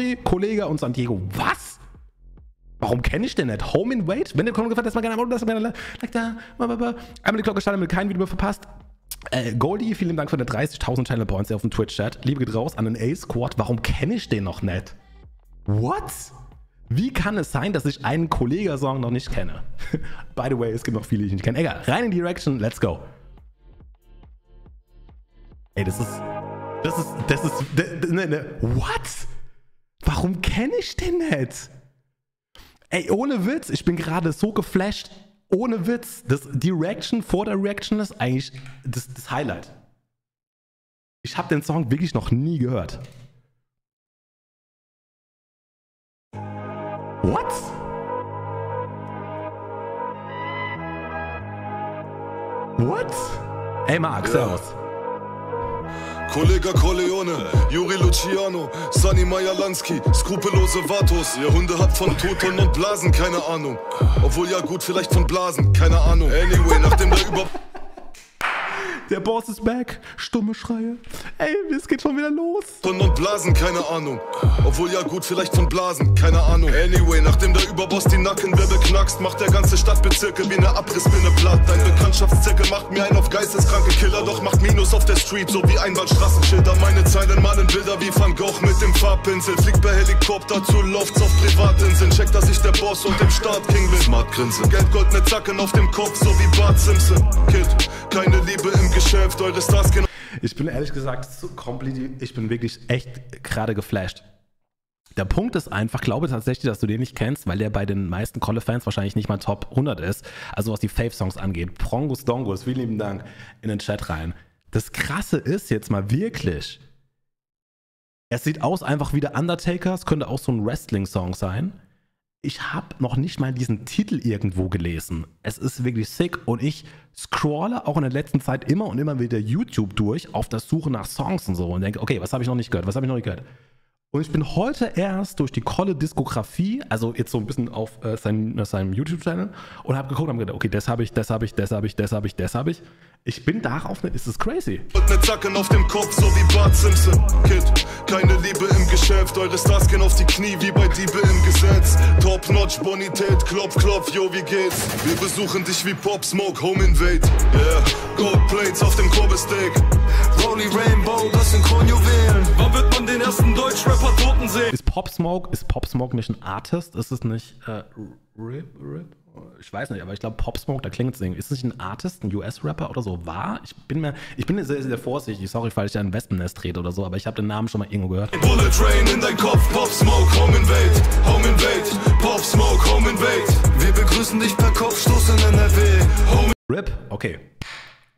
Yuri, Kollegah und San Diego. Was? Warum kenne ich den nicht? Home Invade? Wenn dir Content gefällt, lasst mal gerne ein Abo, lasst mal gerne like da. Einmal die Glocke starten, damit ihr kein Video mehr verpasst. Goldie, vielen Dank für deine 30.000 Channel Points hier auf dem Twitch-Chat. Liebe geht raus an den A-Squad. Warum kenne ich den noch nicht? What? Wie kann es sein, dass ich einen Kollegah-Song noch nicht kenne? By the way, es gibt noch viele, die ich nicht kenne. Egal, rein in die Reaction, let's go. Ey, das ist, ne, what? Warum kenne ich den nicht? Ey, ohne Witz, ich bin gerade so geflasht. Ohne Witz, die Reaction vor der Reaction ist eigentlich das Highlight. Ich habe den Song wirklich noch nie gehört. What? What? Ey Marc, servus. Kollegah Corleone, Yuri Luciano, Sani Majalanski, skrupellose Vatos. Ihr Hunde habt von Toten und Blasen keine Ahnung. Obwohl, ja gut, vielleicht von Blasen, keine Ahnung. Anyway, nachdem der über... Der Boss ist back, stumme Schreie. Ey, es geht schon wieder los. Und Blasen, keine Ahnung. Obwohl, ja gut, vielleicht von Blasen, keine Ahnung. Anyway, nachdem der Überboss die Nackenwirbel knackst, macht der ganze Stadtbezirke wie eine Abrissbirne platt. Dein Bekanntschaftszirkel macht mir einen auf geisteskranke Killer, doch macht Minus auf der Street, so wie Einbahnstraßenschilder. Meine Zeilen malen Bilder wie Van Gogh mit dem Farbpinsel. Fliegt per Helikopter zu Lofts auf Privatinseln. Checkt, dass ich der Boss und dem Staat King bin. Smart Grinsen, Geld, Gold, ne Zacken auf dem Kopf, so wie Bart Simpson. Kid, keine Liebe im Gesicht. Ich bin ehrlich gesagt so komplett, ich bin wirklich echt gerade geflasht. Der Punkt ist einfach, glaube tatsächlich, dass du den nicht kennst, weil der bei den meisten Kolle-Fans wahrscheinlich nicht mal Top 100 ist. Also was die Fave-Songs angeht. Prongus Dongus, vielen lieben Dank in den Chat rein. Das Krasse ist jetzt mal wirklich, es sieht aus einfach wie der Undertaker, es könnte auch so ein Wrestling-Song sein. Ich habe noch nicht mal diesen Titel irgendwo gelesen. Es ist wirklich sick und ich scrolle auch in der letzten Zeit immer und immer wieder YouTube durch auf der Suche nach Songs und so und denke, okay, was habe ich noch nicht gehört, was habe ich noch nicht gehört? Und ich bin heute erst durch die Kolle-Diskografie, also jetzt so ein bisschen auf seinem YouTube-Channel und habe geguckt und habe gedacht, okay, das habe ich. Ich bin darauf, ist das crazy. Und ne Zacken auf dem Kopf, so wie Bart Simpson. Kid, keine Liebe im Geschäft, eure Stars gehen auf die Knie, wie bei Diebe im Gesetz. Top-Notch, Bonität, Klopf, Klopf, yo, wie geht's? Wir besuchen dich wie Pop Smoke, Home Invade. Yeah, Gold Plates auf dem Korbesteak. Rolly Rainbow, das sind Kronjuwelen. Wann wird man den ersten Deutschrap Toten sehen. Ist Pop Smoke nicht ein Artist? Ist es nicht Rip? Ich weiß nicht, aber ich glaube Pop Smoke, da klingt es irgendwie. Ist es nicht ein Artist, ein US-Rapper oder so? War? Ich bin sehr, sehr vorsichtig. Sorry, falls ich da ein Wespennest trete oder so, aber ich habe den Namen schon mal irgendwo gehört. Bullet Rain in dein Kopf, Pop Smoke, Home Invade, Home Invade, Pop Smoke, Home Invade. Wir begrüßen dich per Kopfstoß in NRW. Home Rip, okay.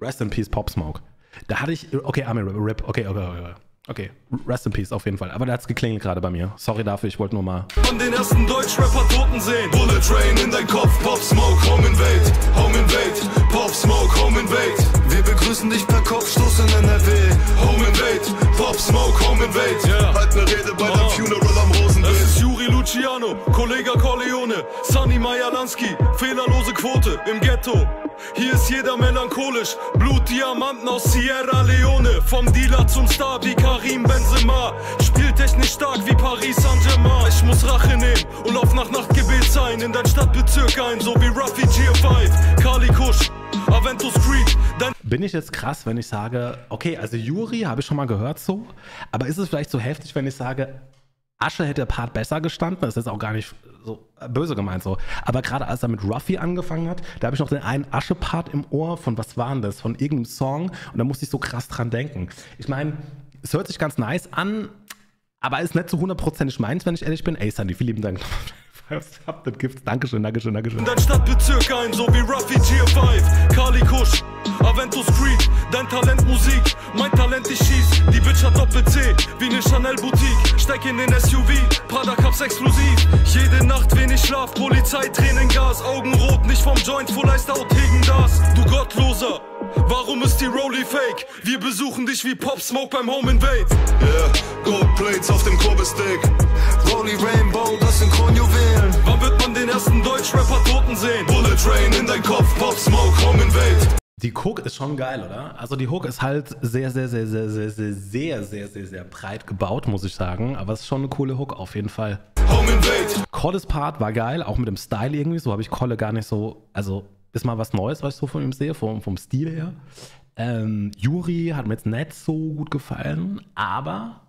Rest in Peace, Pop Smoke. Da hatte ich, okay, Armin Rip, okay. Okay, rest in peace auf jeden Fall. Aber da hat's geklingelt gerade bei mir. Sorry dafür, ich wollte nur mal... Von den ersten Deutschrapper Toten sehen. Bullet Rain in dein Kopf, Pop Smoke, Home Invade, Home Invade, Pop Smoke, Home Invade. Wir begrüßen dich per Kopfstoß in NRW. Home Invade, Pop Smoke, Home Invade. Yeah. Halt ne Rede bei deinem Funeral am Rosenbild. Das ist Yuri Luciano, Kollegah Corleone, Sani Majalanski, fehlerlose Quote im Ghetto. Hier ist jeder melancholisch, Blutdiamanten aus Sierra Leone. Vom Dealer zum Star wie Karim Benzema, spieltechnisch stark wie Paris Saint-Germain. Ich muss Rache nehmen und lauf nach Nachtgebet sein in dein Stadtbezirk ein, so wie Ruffy G5, Kali Kusch, Aventus Creed. Bin ich jetzt krass, wenn ich sage, okay, also Yuri habe ich schon mal gehört so, aber ist es vielleicht so heftig, wenn ich sage, Asche hätte der Part besser gestanden, das ist jetzt auch gar nicht so böse gemeint so, aber gerade als er mit Ruffy angefangen hat, da habe ich noch den einen Asche-Part im Ohr von, was war denn das, von irgendeinem Song und da musste ich so krass dran denken. Ich meine, es hört sich ganz nice an, aber ist nicht so hundertprozentig meins, wenn ich ehrlich bin. Ey Sandy, vielen lieben Dank. Habt das Gift. Dankeschön. In dein Stadtbezirk ein, so wie Ruffy G5, Kali Kusch, Aventus Creed, dein Talent Musik, mein Talent ich schieß, die Bitch hat Doppel-C, wie ne Chanel Boutique, steck in den SUV, Prada Cups exklusiv, jede Nacht wenig Schlaf, Polizei, Tränen, Gas, Augen rot, nicht vom Joint, voll out gegen das, du Gottloser, warum ist die Rollie fake? Wir besuchen dich wie Pop Smoke beim Home Invade. Yeah, Gold Plates auf dem Korbesteak. Rollie Rainbow, das sind Kronjuwelen. Wann wird man den ersten Deutschrapper Toten sehen? Bullet Rain in dein Kopf, Pop Smoke, Home Invade. Die Hook ist schon geil, oder? Also die Hook ist halt sehr breit gebaut, muss ich sagen. Aber es ist schon eine coole Hook auf jeden Fall. Home Invade. Kolles Part war geil, auch mit dem Style irgendwie. So habe ich Kolle gar nicht so, also ist mal was Neues, was ich so von ihm sehe, vom Stil her. Yuri hat mir jetzt nicht so gut gefallen, aber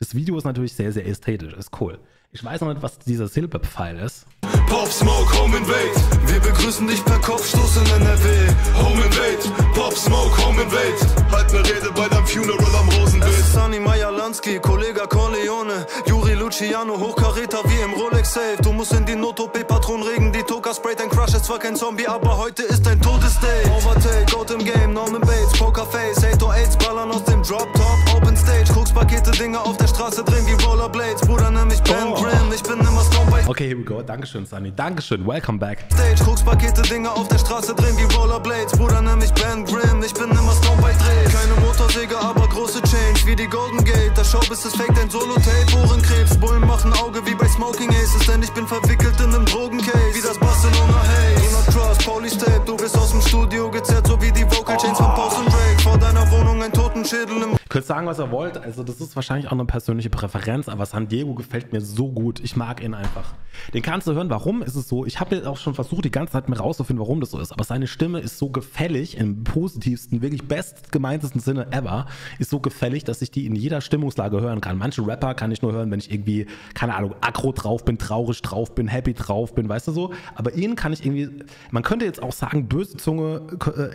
das Video ist natürlich sehr ästhetisch, ist cool. Ich weiß noch nicht, was dieser Silberpfeil ist. Pop Smoke, Home Invade. Wir begrüßen dich per Kopfstoß in NRW. Home Invade, Pop Smoke, Home Invade. Halt ne Rede bei deinem Funeral am Rosenbild. Sani Majalanski, Kollegah Corleone, Yuri Luciano, Hochkaräter wie im Rolex Safe. Du musst in die Not-OP-Patron regen, die Toka sprayt, dein Crush ist zwar kein Zombie, aber heute ist dein Todesdate. Overtake, out im Game, Norman Bates, Pokerface, 808s ballern aus dem Drop-Top, Open Stage, Koks-Pakete, Dinger auf der Straße drehen wie Rollerblades, Bruder, nenn mich Ben Grimm, ich bin immer Stone bei... Okay, here we go, Dankeschön, Sunny, Dankeschön, welcome back. Stage, Koks-Pakete, Dinger auf der Straße drehen wie Rollerblades, Bruder, nenn mich Ben Grimm, ich bin immer Stone bei Drake. Keine Motorsäge, aber große Change, wie die Golden Gate, das Shop ist es fake, dein Solo-Tape, Ohrenkrebs, Bullen machen Auge wie bei Smoking Aces, denn ich bin verwickelt in einem Drogencase, wie das Barcelona Haze. Do not trust, Polystape, du bist aus dem Studio gezerrt, so wie die Vocal Chains von Pause und Drake, vor deiner Wohnung ein Totenschädel im... Könnt sagen, was ihr wollt, also das ist wahrscheinlich auch eine persönliche Präferenz, aber San Diego gefällt mir so gut, ich mag ihn einfach. Den kannst du hören, warum ist es so, ich habe jetzt auch schon versucht, die ganze Zeit mir rauszufinden, warum das so ist, aber seine Stimme ist so gefällig, im positivsten, wirklich bestgemeintesten Sinne ever, ist so gefällig, dass ich die in jeder Stimmungslage hören kann. Manche Rapper kann ich nur hören, wenn ich irgendwie, keine Ahnung, aggro drauf bin, traurig drauf bin, happy drauf bin, weißt du so, aber ihn kann ich irgendwie, man könnte jetzt auch sagen, böse Zunge,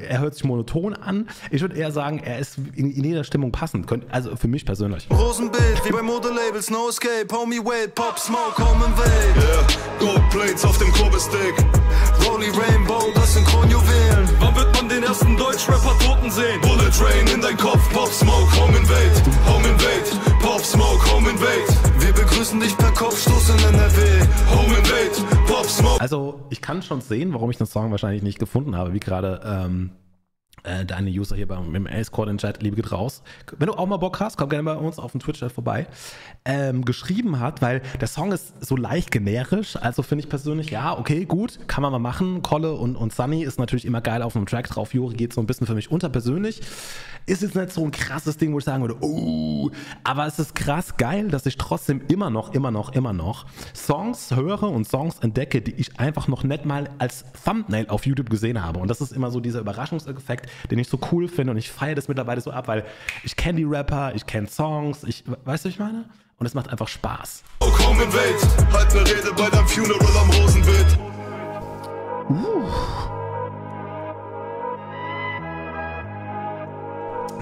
er hört sich monoton an, ich würde eher sagen, er ist in jeder Stimmung passend, also für mich persönlich. Rosenbild, wie bei Modelabels, No Escape, Homie Wait, Pop Smoke, Home Invade. Yeah, Gold Plates auf dem Kurbelstick, Rolly Rainbow, das Synchronjuwelen. Wann wird man den ersten Deutschrapper Toten sehen? Bullet Train in dein Kopf, Pop Smoke, Home Invade, Home Invade, Pop Smoke, Home Invade. Wir begrüßen dich per Kopfstoß in NRW, Home Invade, Pop Smoke. Also, ich kann schon sehen, warum ich den Song wahrscheinlich nicht gefunden habe, wie gerade, deine User hier beim Ace-Core in den Chat, Liebe geht raus. Wenn du auch mal Bock hast, komm gerne bei uns auf dem Twitch-Chat vorbei. Geschrieben hat, weil der Song ist so leicht generisch, also finde ich persönlich, ja, okay, gut, kann man mal machen. Kolle und Sunny ist natürlich immer geil auf einem Track drauf. Yuri geht so ein bisschen für mich unterpersönlich. Ist jetzt nicht so ein krasses Ding, wo ich sagen würde, oh, aber es ist krass geil, dass ich trotzdem immer noch Songs höre und Songs entdecke, die ich einfach noch nicht mal als Thumbnail auf YouTube gesehen habe. Und das ist immer so dieser Überraschungseffekt, den ich so cool finde, und ich feiere das mittlerweile so ab, weil ich kenne die Rapper, ich kenne Songs, weißt du, was ich meine? Und es macht einfach Spaß. Home Invade, halt eine Rede bei deinem Funeral am Rosenbild.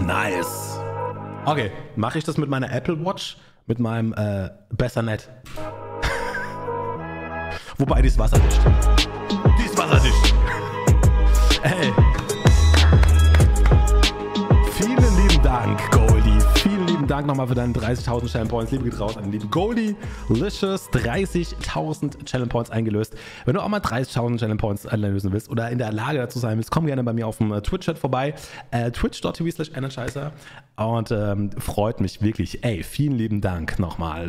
Nice. Okay, mache ich das mit meiner Apple Watch? Mit meinem besser nicht. Wobei, die ist wasserdicht. Die ist wasserdicht. Hey. Dank, Goldie. Vielen lieben Dank nochmal für deine 30.000 Challenge Points. Liebe geht raus an den lieben Goldie. Licious, 30.000 Challenge Points eingelöst. Wenn du auch mal 30.000 Challenge Points einlösen willst oder in der Lage dazu sein willst, komm gerne bei mir auf dem Twitch-Chat vorbei. Twitch.tv/energizer. Und freut mich wirklich. Ey, vielen lieben Dank nochmal.